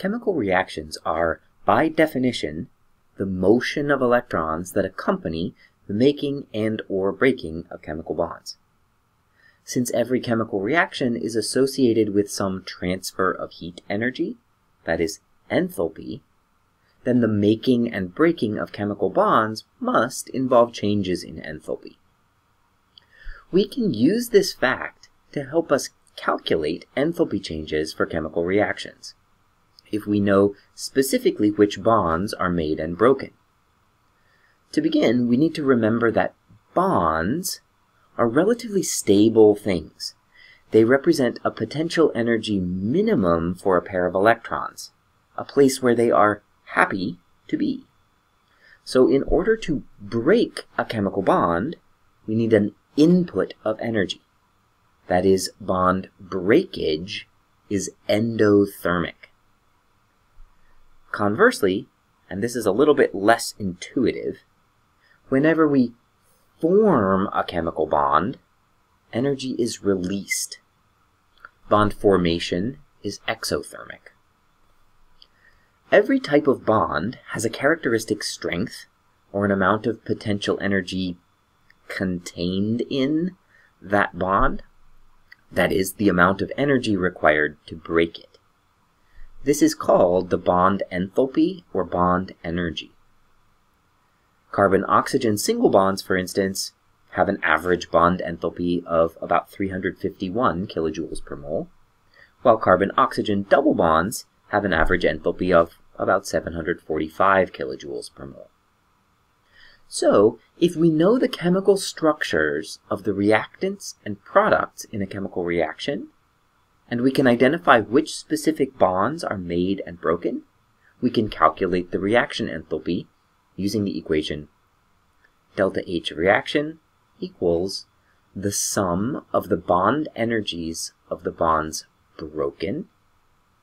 Chemical reactions are, by definition, the motion of electrons that accompany the making and or breaking of chemical bonds. Since every chemical reaction is associated with some transfer of heat energy, that is enthalpy, then the making and breaking of chemical bonds must involve changes in enthalpy. We can use this fact to help us calculate enthalpy changes for chemical reactions, if we know specifically which bonds are made and broken. To begin, we need to remember that bonds are relatively stable things. They represent a potential energy minimum for a pair of electrons, a place where they are happy to be. So in order to break a chemical bond, we need an input of energy. That is, bond breakage is endothermic. Conversely, and this is a little bit less intuitive, whenever we form a chemical bond, energy is released. Bond formation is exothermic. Every type of bond has a characteristic strength, or an amount of potential energy contained in that bond. That is, the amount of energy required to break it. This is called the bond enthalpy or bond energy. Carbon-oxygen single bonds, for instance, have an average bond enthalpy of about 351 kilojoules per mole, while carbon-oxygen double bonds have an average enthalpy of about 745 kilojoules per mole. So, if we know the chemical structures of the reactants and products in a chemical reaction, and we can identify which specific bonds are made and broken, we can calculate the reaction enthalpy using the equation delta H of reaction equals the sum of the bond energies of the bonds broken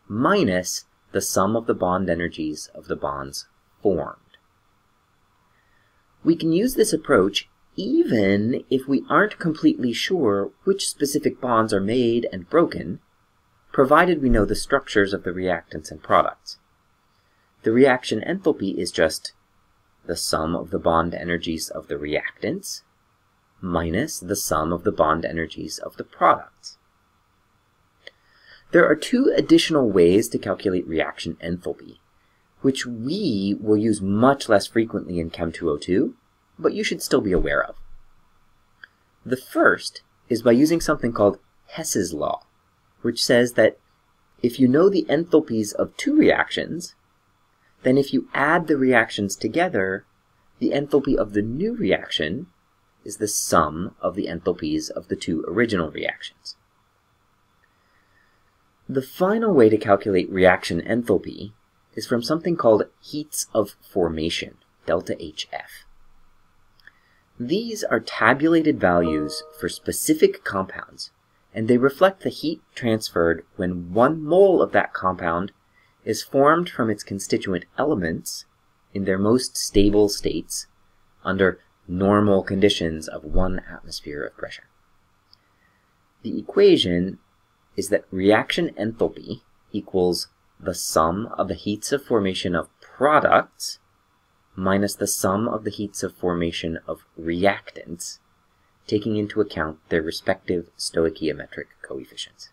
minus the sum of the bond energies of the bonds formed. We can use this approach even if we aren't completely sure which specific bonds are made and broken, provided we know the structures of the reactants and products. The reaction enthalpy is just the sum of the bond energies of the reactants minus the sum of the bond energies of the products. There are two additional ways to calculate reaction enthalpy, which we will use much less frequently in Chem 202, but you should still be aware of. The first is by using something called Hess's Law, which says that if you know the enthalpies of two reactions, then if you add the reactions together, the enthalpy of the new reaction is the sum of the enthalpies of the two original reactions. The final way to calculate reaction enthalpy is from something called heats of formation, delta HF. These are tabulated values for specific compounds, and they reflect the heat transferred when 1 mole of that compound is formed from its constituent elements in their most stable states under normal conditions of 1 atmosphere of pressure. The equation is that reaction enthalpy equals the sum of the heats of formation of products minus the sum of the heats of formation of reactants, taking into account their respective stoichiometric coefficients.